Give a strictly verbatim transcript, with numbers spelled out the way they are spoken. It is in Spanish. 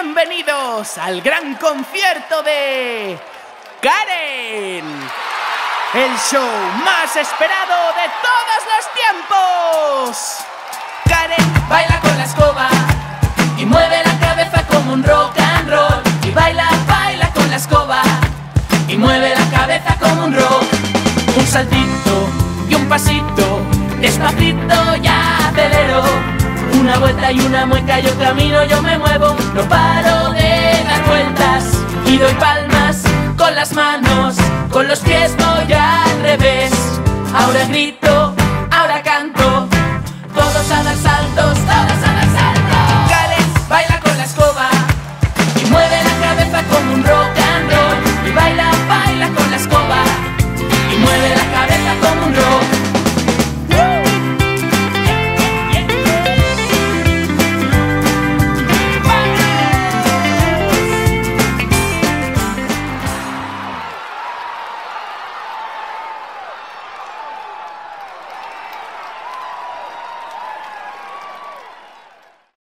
Bienvenidos al gran concierto de Karen, el show más esperado de todos los tiempos. Karen baila con la escoba y mueve la cabeza como un rock and roll. Y baila, baila con la escoba y mueve la cabeza como un rock. Un saltito y un pasito, despacito y acelero. Una vuelta y una mueca, yo camino, yo me muevo, no paro de dar vueltas. Y doy palmas con las manos, con los pies voy al revés. Ahora grito